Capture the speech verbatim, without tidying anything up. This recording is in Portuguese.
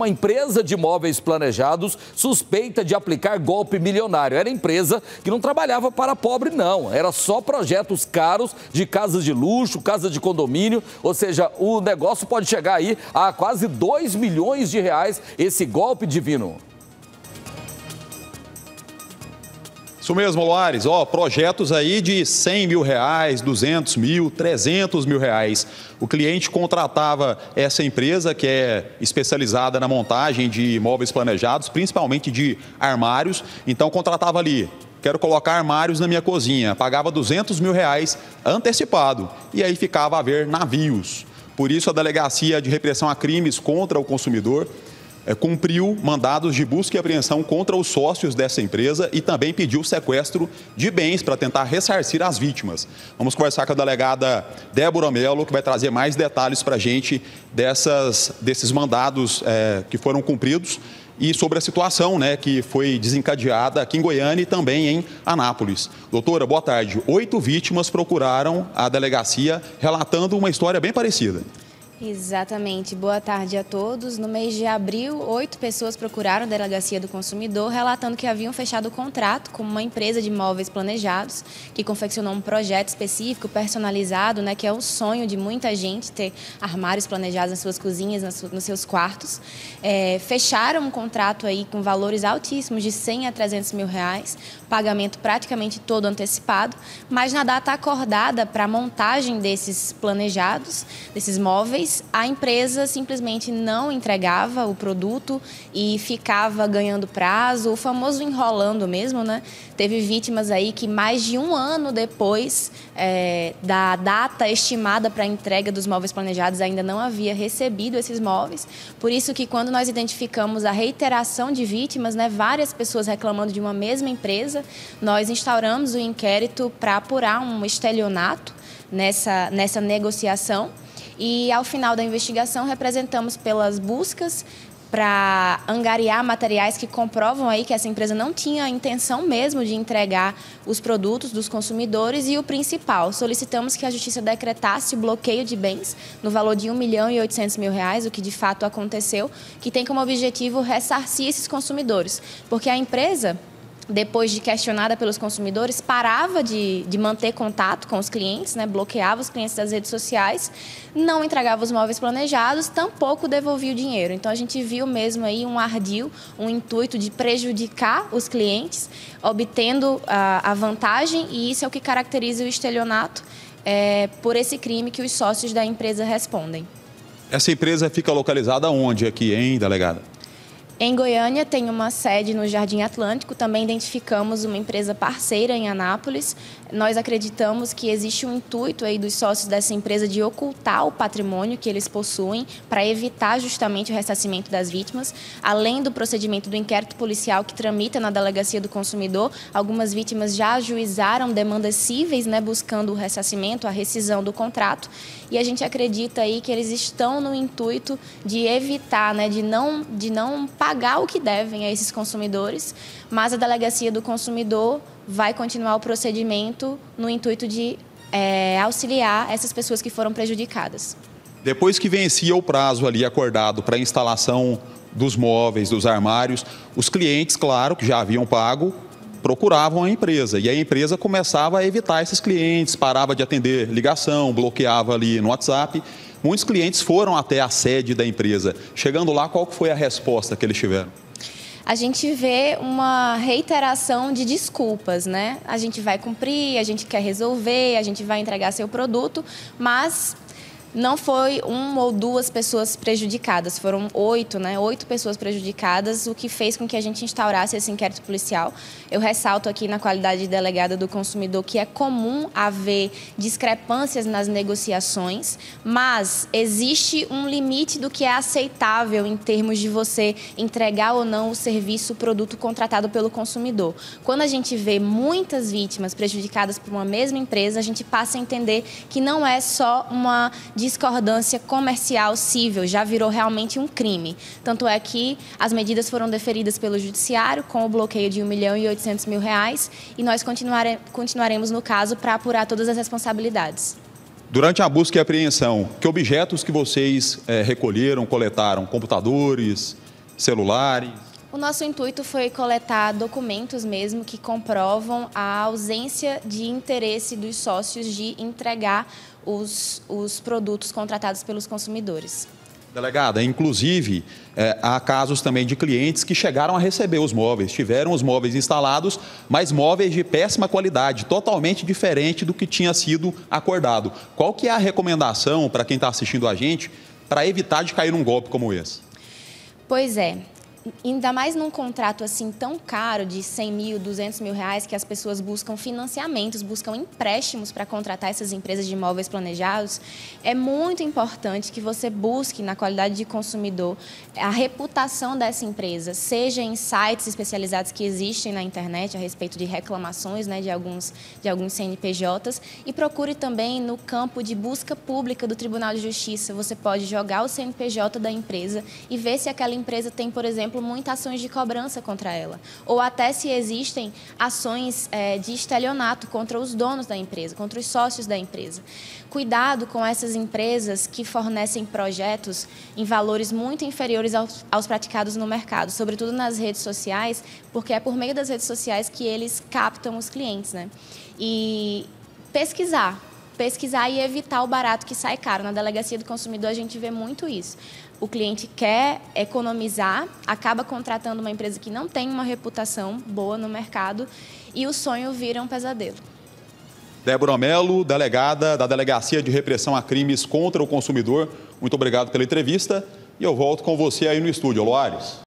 uma empresa de imóveis planejados suspeita de aplicar golpe milionário. Era empresa que não trabalhava para pobre, não. Era só projetos caros de casas de luxo, casas de condomínio. Ou seja, o negócio pode chegar aí a quase dois milhões de reais, esse golpe divino. Isso mesmo, Loares. Ó, projetos aí de cem mil reais, duzentos mil, trezentos mil reais. O cliente contratava essa empresa que é especializada na montagem de imóveis planejados, principalmente de armários. Então, contratava ali, quero colocar armários na minha cozinha. Pagava duzentos mil reais antecipado e aí ficava a ver navios. Por isso, a Delegacia de Repressão a Crimes contra o Consumidor cumpriu mandados de busca e apreensão contra os sócios dessa empresa e também pediu sequestro de bens para tentar ressarcir as vítimas. Vamos conversar com a delegada Débora Mello, que vai trazer mais detalhes para a gente dessas, desses mandados é, que foram cumpridos e sobre a situação, né, que foi desencadeada aqui em Goiânia e também em Anápolis. Doutora, boa tarde. Oito vítimas procuraram a delegacia relatando uma história bem parecida. Exatamente. Boa tarde a todos. No mês de abril, oito pessoas procuraram a Delegacia do Consumidor relatando que haviam fechado o contrato com uma empresa de imóveis planejados que confeccionou um projeto específico, personalizado, né, que é o sonho de muita gente ter armários planejados nas suas cozinhas, nas su nos seus quartos. É, fecharam um contrato aí com valores altíssimos de cem a trezentos mil reais, pagamento praticamente todo antecipado, mas na data acordada para a montagem desses planejados, desses móveis, a empresa simplesmente não entregava o produto e ficava ganhando prazo, o famoso enrolando mesmo, né? Teve vítimas aí que mais de um ano depois é, da data estimada para a entrega dos móveis planejados ainda não havia recebido esses móveis. Por isso que quando nós identificamos a reiteração de vítimas, né, várias pessoas reclamando de uma mesma empresa, nós instauramos o inquérito para apurar um estelionato nessa, nessa negociação. E, ao final da investigação, representamos pelas buscas para angariar materiais que comprovam aí que essa empresa não tinha a intenção mesmo de entregar os produtos dos consumidores. E o principal, solicitamos que a Justiça decretasse o bloqueio de bens no valor de um milhão e oitocentos mil reais, o que de fato aconteceu, que tem como objetivo ressarcir esses consumidores, porque a empresa, depois de questionada pelos consumidores, parava de, de manter contato com os clientes, né? Bloqueava os clientes das redes sociais, não entregava os móveis planejados, tampouco devolvia o dinheiro. Então, a gente viu mesmo aí um ardil, um intuito de prejudicar os clientes, obtendo a, a vantagem, e isso é o que caracteriza o estelionato, é, por esse crime que os sócios da empresa respondem. Essa empresa fica localizada onde aqui, hein, delegada? Em Goiânia tem uma sede no Jardim Atlântico, também identificamos uma empresa parceira em Anápolis. Nós acreditamos que existe um intuito aí dos sócios dessa empresa de ocultar o patrimônio que eles possuem para evitar justamente o ressarcimento das vítimas. Além do procedimento do inquérito policial que tramita na Delegacia do Consumidor, algumas vítimas já ajuizaram demandas cíveis, né, buscando o ressarcimento, a rescisão do contrato. E a gente acredita aí que eles estão no intuito de evitar, né, de não, de não pagar o que devem a esses consumidores, mas a Delegacia do Consumidor vai continuar o procedimento no intuito de é, auxiliar essas pessoas que foram prejudicadas. Depois que vencia o prazo ali acordado para a instalação dos móveis, dos armários, os clientes, claro, que já haviam pago, procuravam a empresa e a empresa começava a evitar esses clientes, parava de atender ligação, bloqueava ali no WhatsApp. Muitos clientes foram até a sede da empresa. Chegando lá, qual foi a resposta que eles tiveram? A gente vê uma reiteração de desculpas, né? A gente vai cumprir, a gente quer resolver, a gente vai entregar seu produto, mas não foi uma ou duas pessoas prejudicadas, foram oito, né? Oito pessoas prejudicadas, o que fez com que a gente instaurasse esse inquérito policial. Eu ressalto aqui, na qualidade de delegada do consumidor, que é comum haver discrepâncias nas negociações, mas existe um limite do que é aceitável em termos de você entregar ou não o serviço, o produto contratado pelo consumidor. Quando a gente vê muitas vítimas prejudicadas por uma mesma empresa, a gente passa a entender que não é só uma discordância comercial cível, já virou realmente um crime. Tanto é que as medidas foram deferidas pelo judiciário com o bloqueio de um milhão e oitocentos mil reais e nós continuare, continuaremos no caso para apurar todas as responsabilidades. Durante a busca e apreensão, que objetos que vocês é, recolheram, coletaram? Computadores, celulares? O nosso intuito foi coletar documentos mesmo que comprovam a ausência de interesse dos sócios de entregar os, os produtos contratados pelos consumidores. Delegada, inclusive, é, há casos também de clientes que chegaram a receber os móveis, tiveram os móveis instalados, mas móveis de péssima qualidade, totalmente diferente do que tinha sido acordado. Qual que é a recomendação para quem está assistindo a gente para evitar de cair num golpe como esse? Pois é. Ainda mais num contrato assim tão caro, de cem mil, duzentos mil reais, que as pessoas buscam financiamentos, buscam empréstimos para contratar essas empresas de imóveis planejados, é muito importante que você busque, na qualidade de consumidor, a reputação dessa empresa, seja em sites especializados que existem na internet a respeito de reclamações, né, de, alguns, de alguns C N P Js, e procure também no campo de busca pública do Tribunal de Justiça. Você pode jogar o C N P J da empresa e ver se aquela empresa tem, por exemplo, muitas ações de cobrança contra ela, ou até se existem ações é, de estelionato contra os donos da empresa, contra os sócios da empresa. Cuidado com essas empresas que fornecem projetos em valores muito inferiores aos, aos praticados no mercado, sobretudo nas redes sociais, porque é por meio das redes sociais que eles captam os clientes, né? E pesquisar, pesquisar e evitar o barato que sai caro. Na Delegacia do Consumidor a gente vê muito isso. O cliente quer economizar, acaba contratando uma empresa que não tem uma reputação boa no mercado e o sonho vira um pesadelo. Débora Mello, delegada da Delegacia de Repressão a Crimes contra o Consumidor, muito obrigado pela entrevista e eu volto com você aí no estúdio, Loares.